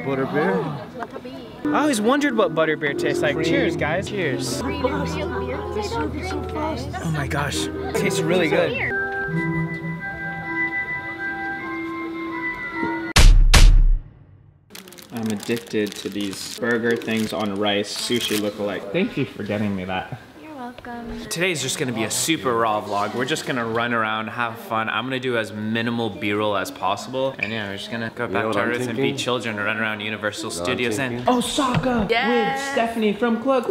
Butterbeer? I always wondered what butterbeer tastes like. Cheers, guys. Cheers. Oh my gosh. It tastes really good. I'm addicted to these burger things on rice, sushi lookalike. Thank you for getting me that. Today's just gonna be a super raw vlog. We're just gonna run around, have fun. I'm gonna do as minimal B-roll as possible. And yeah, we're just gonna go back to our roots and be children and run around Universal Studios and Osaka with Stephanie from Klook.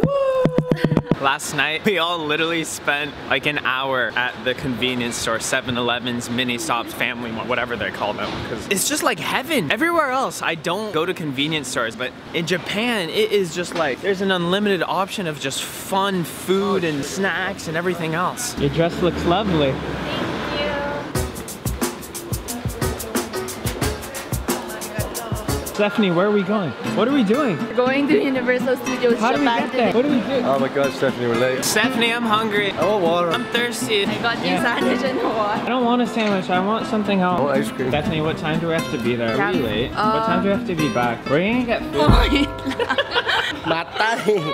Last night, we all literally spent like an hour at the convenience store, 7-Elevens, mini stops, family, whatever they call them. Because it's just like heaven. Everywhere else, I don't go to convenience stores, but in Japan, it is just like, there's an unlimited option of just fun food and snacks and everything else. Your dress looks lovely. Stephanie, where are we going? What are we doing? We're going to Universal Studios. How do we get there? What do we do? Oh my God, Stephanie, we're late. Stephanie, I'm hungry. I want water. I'm thirsty. I got you sandwich and water. I don't want a sandwich. I want something else. I want ice cream. Stephanie, what time do we have to be there? Are we late? What time do we have to be back? We're gonna get food.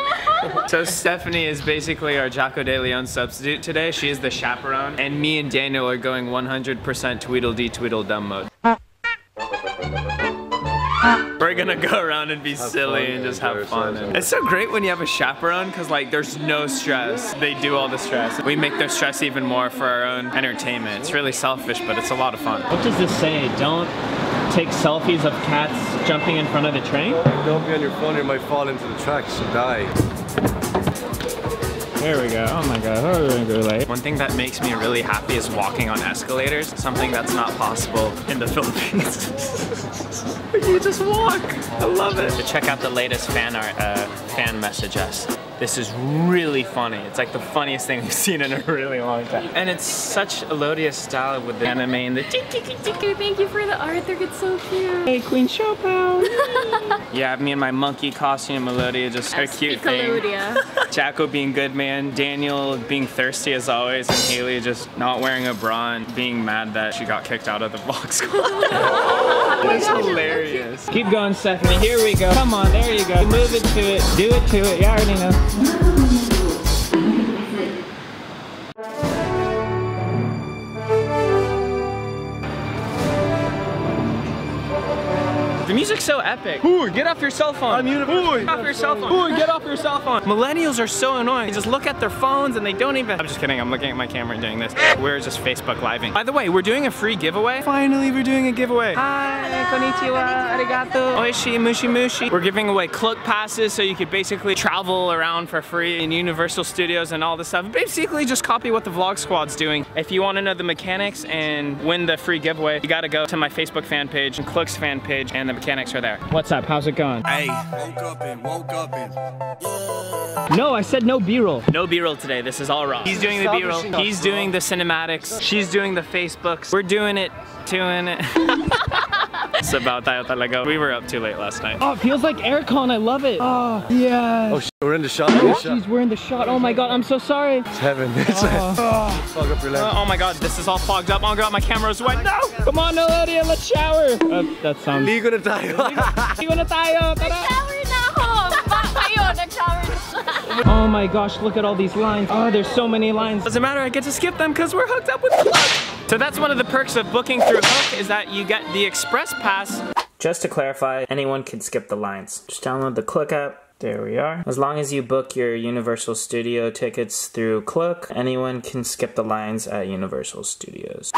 So Stephanie is basically our Jako de Leon substitute today. She is the chaperone, and me and Daniel are going 100% Tweedledee Tweedledum mode. We're gonna go around and be silly and just have fun. It's so great when you have a chaperone because like there's no stress. They do all the stress. We make their stress even more for our own entertainment. It's really selfish, but it's a lot of fun. What does this say? Don't take selfies of cats jumping in front of the train? Don't be on your phone, you might fall into the tracks and die. There we go. Oh my God, how are we gonna go late? One thing that makes me really happy is walking on escalators. Something that's not possible in the Philippines. You just walk. I love it. Check out the latest fan art, fan message us. This is really funny. It's like the funniest thing we've seen in a really long time. And it's such Alodia style with the anime and the thank you for the art, they're so cute. Hey, Queen Shopao. Yeah, me and my monkey costume, Alodia, just a cute thing. Chaco being good man, Daniel being thirsty as always, and Haley just not wearing a bra and being mad that she got kicked out of the Vlog Squad. It's hilarious. Keep going, Stephanie. Here we go. Come on, there you go. Move it to it. Do it to it. You already know. The music's so epic. Ooh, get off your cell phone. I'm Universal. Get off your cell phone. Ooh, get off your cell phone. Millennials are so annoying. They just look at their phones and they don't even. I'm just kidding. I'm looking at my camera and doing this. We're just Facebook living. By the way, we're doing a free giveaway. Finally, we're doing a giveaway. Hi, konnichiwa, arigato, oishi, mushi, mushi. We're giving away Klook passes so you could basically travel around for free in Universal Studios and all this stuff. Basically, just copy what the Vlog Squad's doing. If you want to know the mechanics and win the free giveaway, you got to go to my Facebook fan page and Klook's fan page and the mechanics are there. What's up? How's it going? Hey, woke up and yeah. No, I said no B-roll. No B-roll today. This is all raw. He's doing the B-roll. He's doing the cinematics. She's doing the Facebooks. We're doing it, doing it. It's about that. We were up too late last night. Oh, it feels like aircon. I love it. Oh, yeah. Oh, we're in the shot. Jeez, we're in the shot. Oh my God, I'm so sorry. It's heaven. It's fog up your leg. Oh my God, this is all fogged up. Oh God, my camera's wet. No! Come on, Alodia, let's shower. That sounds... Ligo na tayo. Ligo na tayo. Shower na ako. Oh my gosh, look at all these lines. Oh, there's so many lines. Doesn't matter, I get to skip them because we're hooked up with Klook. So that's one of the perks of booking through Klook is that you get the express pass. Just to clarify, anyone can skip the lines. Just download the Klook app. There we are. As long as you book your Universal Studio tickets through Klook, anyone can skip the lines at Universal Studios.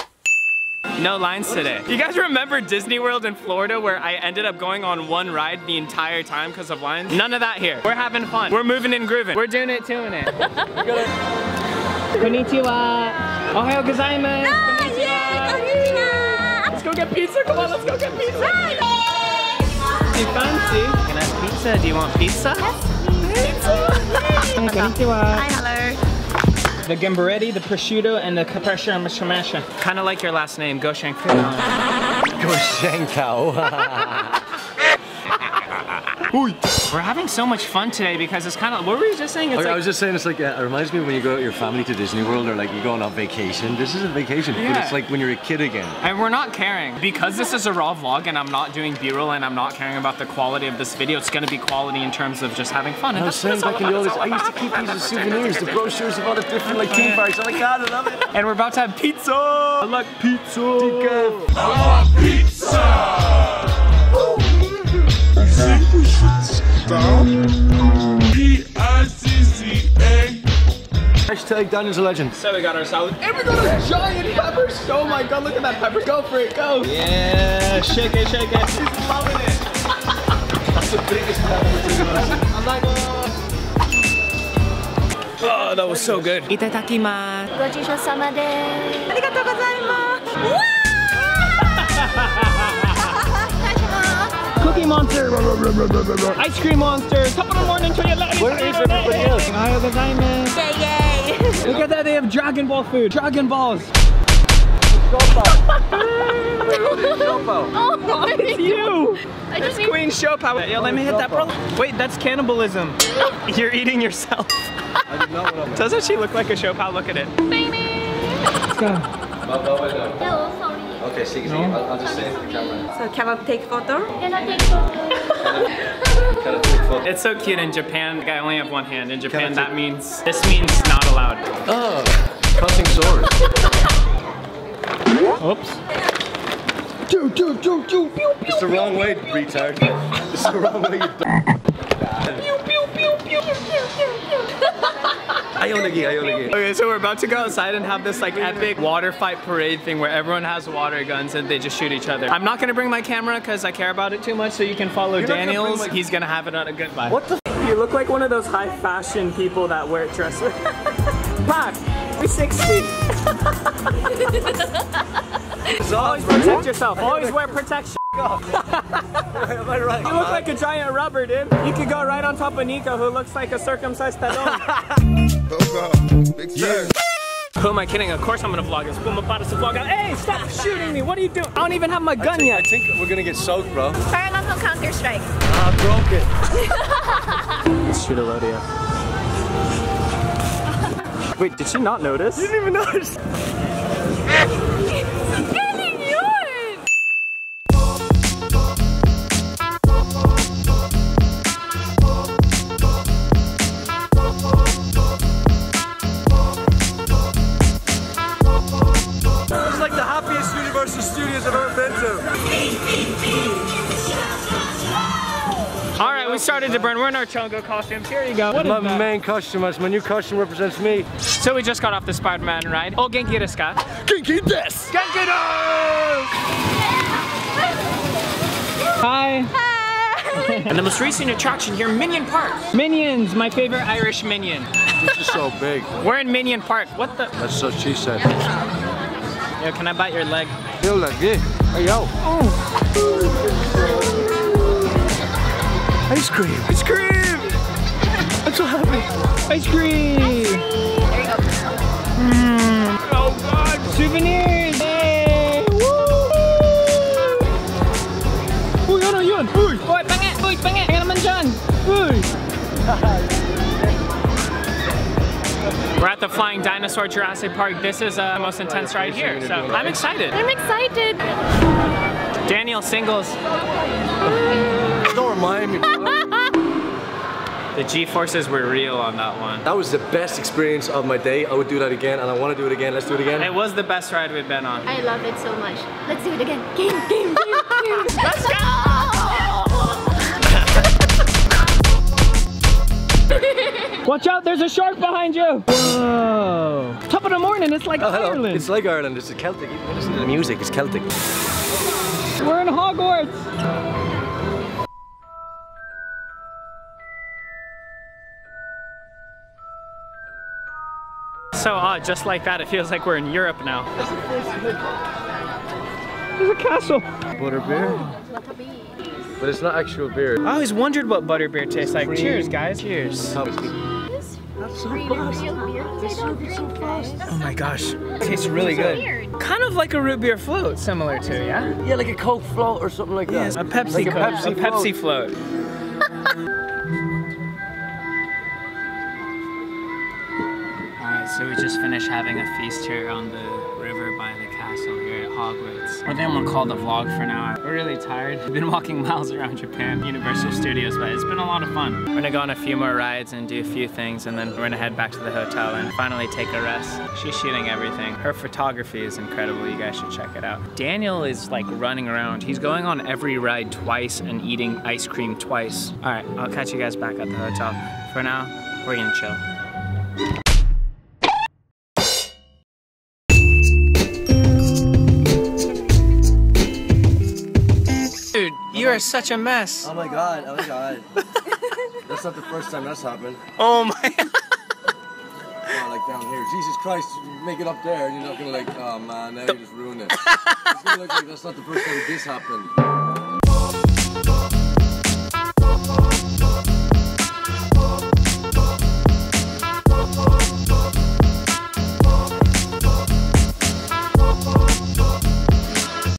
No lines today. You guys remember Disney World in Florida where I ended up going on one ride the entire time because of lines? None of that here. We're having fun. We're moving and grooving. We're doing it, doing it. Konnichiwa. Ohayo gozaimasu. Konnichiwa. Let's go get pizza. Come on, let's go get pizza. Fancy. Can I have pizza? Do you want pizza? Yes, pizza. Konnichiwa. Hi, hello. The gambaretti, the prosciutto, and the caprese and mashamasha. Kind of like your last name, Goshenkao. Goshenkao. We're having so much fun today because it's kind of, what were you just saying? It's like, I was just saying, it's like, it reminds me when you go out your family to Disney World or like you're going on vacation. This isn't vacation, but it's like when you're a kid again. And we're not caring. Because this is a raw vlog and I'm not doing B-roll and I'm not caring about the quality of this video, it's going to be quality in terms of just having fun. And I was saying back in the old days, I used to keep these as souvenirs, the brochures of all the different like theme parks. I'm like, God, I love it. And we're about to have pizza. I like pizza. I love pizza. We should stop. P-I-C-C-A. Hashtag Daniel's a legend. So we got our salad. And we got those giant peppers. Oh my God, look at that pepper. Go for it, go. Yeah, shake it, shake it. She's loving it. That's the biggest pepper. I'm like, oh, that was so good. Itadakimasu. Gojishousama desu. Arigatou gozaimasu. Cookie monster, ice cream monster, top of the morning to your left. Where is everybody else? Yay, yay. Look at that, they have Dragon Ball food, Dragon Balls. Oh, it's you. It's Queen Shoppa. Yo, let me hit that, bro. Wait, that's cannibalism. You're eating yourself. Doesn't she look like a Shoppa? Look at it. Baby. Let's go. Okay, see, no. I'll just say it to the camera. So can I take photo? Can I take photo? Can I take photo? It's so cute in Japan. I only have one hand. In Japan, that means this means not allowed. Oh, crossing swords. Oops. It's the wrong way, retard. It's the wrong way. Okay, so we're about to go outside and have this like epic water fight parade thing where everyone has water guns and they just shoot each other. I'm not gonna bring my camera because I care about it too much, so you can follow Daniel's. He's gonna have it on a good vibe. What the f? You look like one of those high fashion people that wear dresses. Pack, 360. Always protect yourself, always wear protection. Am I right? You look like a giant rubber, dude. You could go right on top of Nico, who looks like a circumcised pedone. Yeah. Who am I kidding? Of course I'm gonna vlog this. Boom, I'm about to vlog out. Hey, stop shooting me! What are you doing? I don't even have my gun yet. I think we're gonna get soaked, bro. Turn off on Counter Strike. I broke it. Let's shoot Alodia. Wait, did she not notice? You didn't even notice. Started to burn. We're in our Chongo costumes. Here you go. What is my main costume? My new costume represents me. So we just got off the Spider-Man ride. Oh, genki desu ka? Genki desu! Genki desu! Hi. Hi. And the most recent attraction here, Minion Park. Minions, my favorite Irish minion. This is so big. We're in Minion Park. What the? That's what she said. Yo, can I bite your leg? Your leg, yeah. Hey, yo. Oh. Ice cream! Ice cream! I'm so happy! Ice cream! There you go. Mm. Oh God! Souvenirs! Hey! Woo! Uy, ano yun? Uy! Uy, pangat! Uy, pangat! Kaya naman dyan! Uy! We're at the Flying Dinosaur Jurassic Park. This is the most intense ride here, so I'm excited! I'm excited! Daniel singles. Don't remind me, bro. The G-forces were real on that one. That was the best experience of my day. I would do that again, and I want to do it again. Let's do it again. It was the best ride we've been on. I love it so much. Let's do it again. Game, game, game, game. Let's go! Watch out! There's a shark behind you. Whoa! Top of the morning. It's like Ireland. It's like Ireland. It's a Celtic. Listen to the music. It's Celtic. We're in Hogwarts. So odd, just like that, it feels like we're in Europe now. There's a castle. Butterbeer? But it's not actual beer. I always wondered what butterbeer tastes like. Cheers, guys. Cheers. That's so fast. Oh my gosh. It tastes really good. Kind of like a root beer float, similar to, yeah? Yeah, like a Coke float or something like that. Yeah, a Pepsi float. Alright, so we just finished having a feast here on the river by the castle here at Hogwarts. I think I'm gonna call the vlog for now. We're really tired. We've been walking miles around Japan, Universal Studios, but it's been a lot of fun. We're gonna go on a few more rides and do a few things, and then we're gonna head back to the hotel and finally take a rest. She's shooting everything. Her photography is incredible. You guys should check it out. Daniel is like running around. He's going on every ride twice and eating ice cream twice. Alright, I'll catch you guys back at the hotel. For now, we're gonna chill. You are such a mess. Oh my god, oh my god. That's not the first time that's happened. Oh my god. Like down here. Jesus Christ, make it up there. You're not gonna like, oh man, now you just ruined it. It's gonna look like that's not the first time this happened.